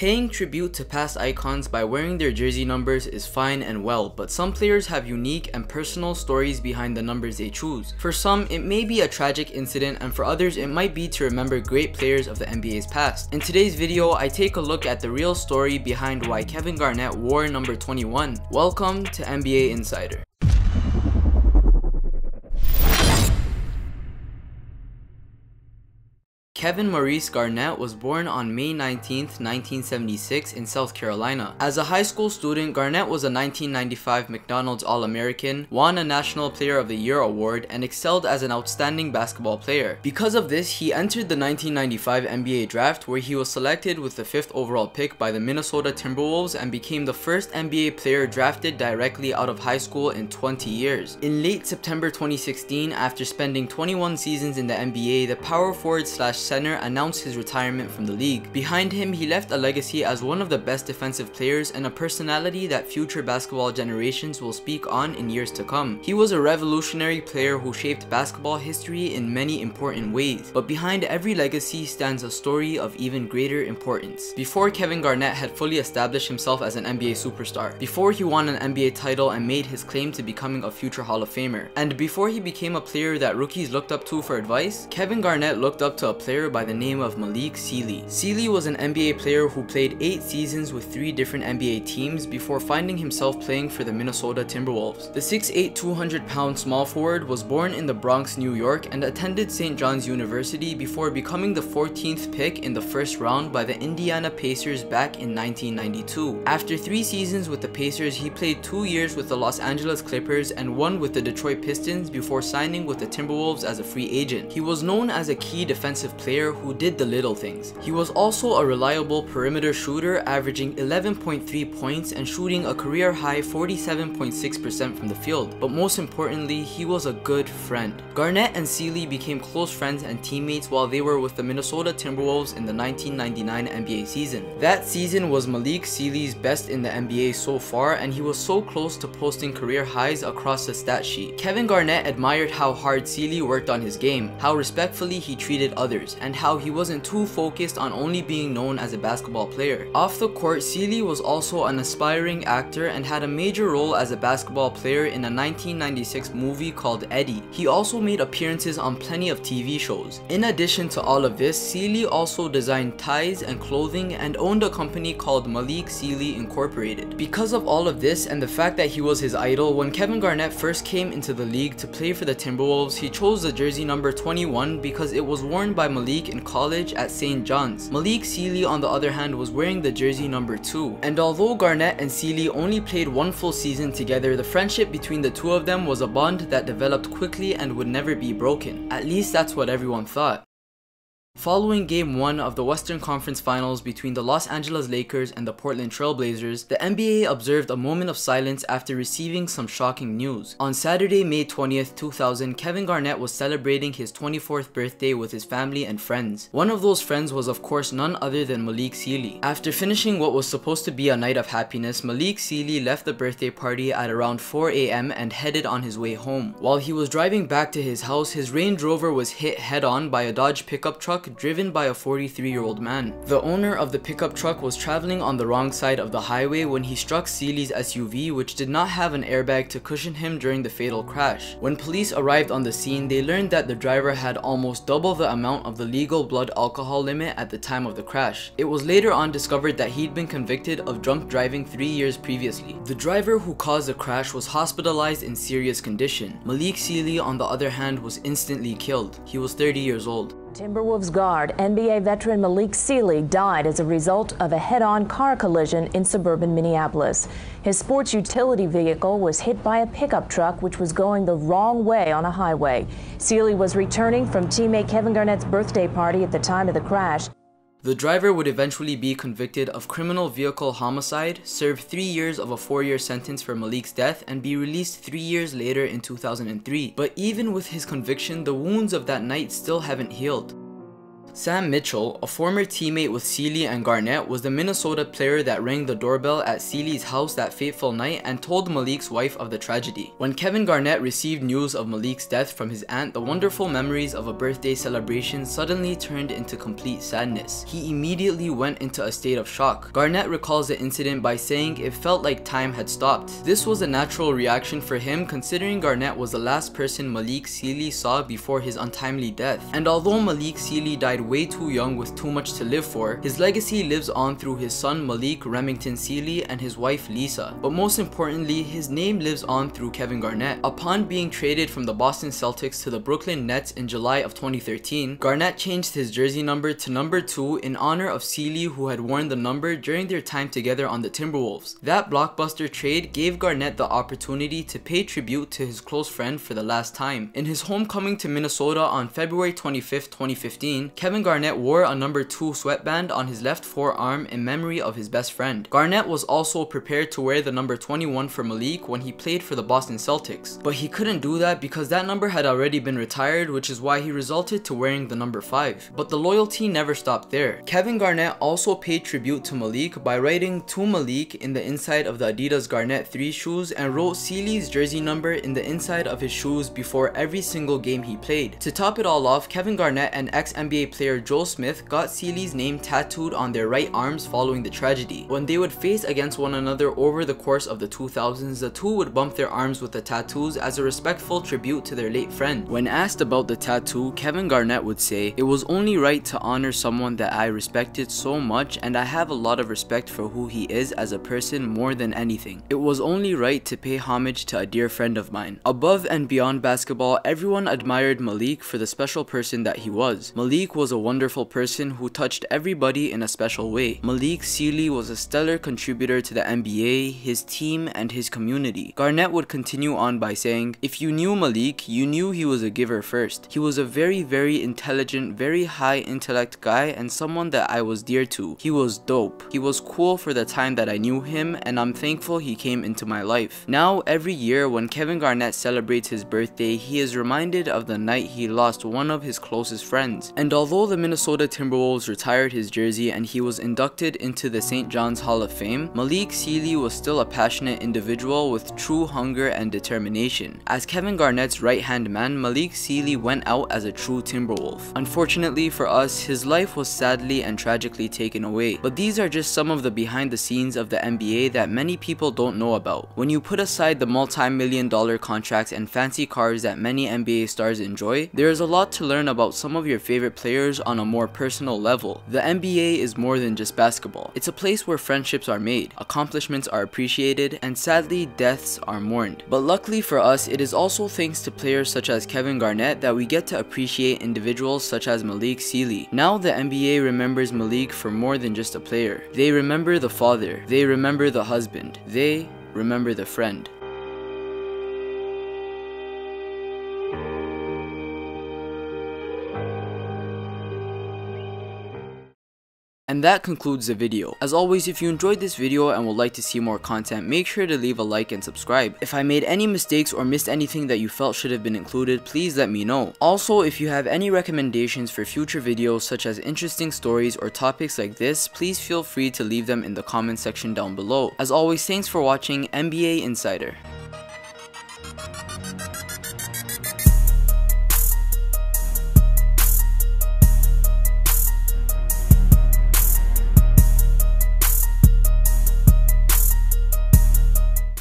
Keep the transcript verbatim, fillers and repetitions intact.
Paying tribute to past icons by wearing their jersey numbers is fine and well, but some players have unique and personal stories behind the numbers they choose. For some, it may be a tragic incident, and for others, it might be to remember great players of the N B A's past. In today's video, I take a look at the real story behind why Kevin Garnett wore number twenty-one. Welcome to N B A Insider. Kevin Maurice Garnett was born on May nineteenth, nineteen seventy-six in South Carolina. As a high school student, Garnett was a nineteen ninety-five McDonald's All-American, won a National Player of the Year award, and excelled as an outstanding basketball player. Because of this, he entered the nineteen ninety-five N B A draft, where he was selected with the fifth overall pick by the Minnesota Timberwolves and became the first N B A player drafted directly out of high school in twenty years. In late September twenty sixteen, after spending twenty-one seasons in the N B A, the power forward slash center announced his retirement from the league. Behind him, he left a legacy as one of the best defensive players and a personality that future basketball generations will speak on in years to come. He was a revolutionary player who shaped basketball history in many important ways, but behind every legacy stands a story of even greater importance. Before Kevin Garnett had fully established himself as an N B A superstar, before he won an N B A title and made his claim to becoming a future Hall of Famer, and before he became a player that rookies looked up to for advice, Kevin Garnett looked up to a player by the name of Malik Sealy. Sealy was an N B A player who played eight seasons with three different N B A teams before finding himself playing for the Minnesota Timberwolves. The six foot eight, two hundred pound small forward was born in the Bronx, New York, and attended Saint John's University before becoming the fourteenth pick in the first round by the Indiana Pacers back in nineteen ninety-two. After three seasons with the Pacers, he played two years with the Los Angeles Clippers and one with the Detroit Pistons before signing with the Timberwolves as a free agent. He was known as a key defensive player who did the little things. He was also a reliable perimeter shooter, averaging eleven point three points and shooting a career-high forty-seven point six percent from the field. But most importantly, he was a good friend. Garnett and Sealy became close friends and teammates while they were with the Minnesota Timberwolves in the nineteen ninety-nine N B A season. That season was Malik Sealy's best in the N B A so far, and he was so close to posting career highs across the stat sheet. Kevin Garnett admired how hard Sealy worked on his game, how respectfully he treated others, and how he wasn't too focused on only being known as a basketball player. Off the court, Sealy was also an aspiring actor and had a major role as a basketball player in a nineteen ninety-six movie called Eddie. He also made appearances on plenty of T V shows. In addition to all of this, Sealy also designed ties and clothing and owned a company called Malik Sealy Incorporated. Because of all of this and the fact that he was his idol, when Kevin Garnett first came into the league to play for the Timberwolves, he chose the jersey number twenty-one because it was worn by Malik in college at Saint John's. Malik Sealy, on the other hand, was wearing the jersey number two. And although Garnett and Sealy only played one full season together, the friendship between the two of them was a bond that developed quickly and would never be broken. At least that's what everyone thought. Following Game one of the Western Conference Finals between the Los Angeles Lakers and the Portland Trail Blazers, the N B A observed a moment of silence after receiving some shocking news. On Saturday, May twentieth, two thousand, Kevin Garnett was celebrating his twenty-fourth birthday with his family and friends. One of those friends was of course none other than Malik Sealy. After finishing what was supposed to be a night of happiness, Malik Sealy left the birthday party at around four A M and headed on his way home. While he was driving back to his house, his Range Rover was hit head-on by a Dodge pickup truck driven by a forty-three-year-old man. The owner of the pickup truck was traveling on the wrong side of the highway when he struck Sealy's S U V, which did not have an airbag to cushion him during the fatal crash. When police arrived on the scene, they learned that the driver had almost double the amount of the legal blood alcohol limit at the time of the crash. It was later on discovered that he'd been convicted of drunk driving three years previously. The driver who caused the crash was hospitalized in serious condition. Malik Sealy, on the other hand, was instantly killed. He was thirty years old. Timberwolves guard, N B A veteran Malik Sealy, died as a result of a head-on car collision in suburban Minneapolis. His sports utility vehicle was hit by a pickup truck which was going the wrong way on a highway. Sealy was returning from teammate Kevin Garnett's birthday party at the time of the crash. The driver would eventually be convicted of criminal vehicle homicide, serve three years of a four-year sentence for Malik's death, and be released three years later in two thousand three. But even with his conviction, the wounds of that night still haven't healed. Sam Mitchell, a former teammate with Sealy and Garnett, was the Minnesota player that rang the doorbell at Sealy's house that fateful night and told Malik's wife of the tragedy. When Kevin Garnett received news of Malik's death from his aunt, the wonderful memories of a birthday celebration suddenly turned into complete sadness. He immediately went into a state of shock. Garnett recalls the incident by saying it felt like time had stopped. This was a natural reaction for him considering Garnett was the last person Malik Sealy saw before his untimely death. And although Malik Sealy died way too young with too much to live for, his legacy lives on through his son Malik Remington Sealy and his wife Lisa. But most importantly, his name lives on through Kevin Garnett. Upon being traded from the Boston Celtics to the Brooklyn Nets in July of twenty thirteen, Garnett changed his jersey number to number two in honor of Sealy, who had worn the number during their time together on the Timberwolves. That blockbuster trade gave Garnett the opportunity to pay tribute to his close friend for the last time. In his homecoming to Minnesota on February twenty-fifth, twenty fifteen, Kevin Kevin Garnett wore a number two sweatband on his left forearm in memory of his best friend. Garnett was also prepared to wear the number twenty-one for Malik when he played for the Boston Celtics, but he couldn't do that because that number had already been retired, which is why he resorted to wearing the number five. But the loyalty never stopped there. Kevin Garnett also paid tribute to Malik by writing "To Malik" in the inside of the Adidas Garnett three shoes and wrote Sealy's jersey number in the inside of his shoes before every single game he played. To top it all off, Kevin Garnett and ex-N B A player Player Joel Smith got Sealy's name tattooed on their right arms following the tragedy. When they would face against one another over the course of the two thousands, the two would bump their arms with the tattoos as a respectful tribute to their late friend. When asked about the tattoo, Kevin Garnett would say, "It was only right to honor someone that I respected so much, and I have a lot of respect for who he is as a person more than anything. It was only right to pay homage to a dear friend of mine." Above and beyond basketball, everyone admired Malik for the special person that he was. Malik was a wonderful person who touched everybody in a special way. Malik Sealy was a stellar contributor to the N B A, his team, and his community. Garnett would continue on by saying, "If you knew Malik, you knew he was a giver first. He was a very, very intelligent, very high intellect guy and someone that I was dear to. He was dope. He was cool for the time that I knew him, and I'm thankful he came into my life." Now, every year when Kevin Garnett celebrates his birthday, he is reminded of the night he lost one of his closest friends. And although Although the Minnesota Timberwolves retired his jersey and he was inducted into the Saint John's Hall of Fame, Malik Sealy was still a passionate individual with true hunger and determination. As Kevin Garnett's right-hand man, Malik Sealy went out as a true Timberwolf. Unfortunately for us, his life was sadly and tragically taken away. But these are just some of the behind the scenes of the N B A that many people don't know about. When you put aside the multi-million dollar contracts and fancy cars that many N B A stars enjoy, there is a lot to learn about some of your favorite players on a more personal level. The N B A is more than just basketball. It's a place where friendships are made, accomplishments are appreciated, and sadly, deaths are mourned. But luckily for us, it is also thanks to players such as Kevin Garnett that we get to appreciate individuals such as Malik Sealy. Now the N B A remembers Malik for more than just a player. They remember the father. They remember the husband. They remember the friend. And that concludes the video. As always, if you enjoyed this video and would like to see more content, make sure to leave a like and subscribe. If I made any mistakes or missed anything that you felt should have been included, please let me know. Also, if you have any recommendations for future videos such as interesting stories or topics like this, please feel free to leave them in the comment section down below. As always, thanks for watching N B A Insider.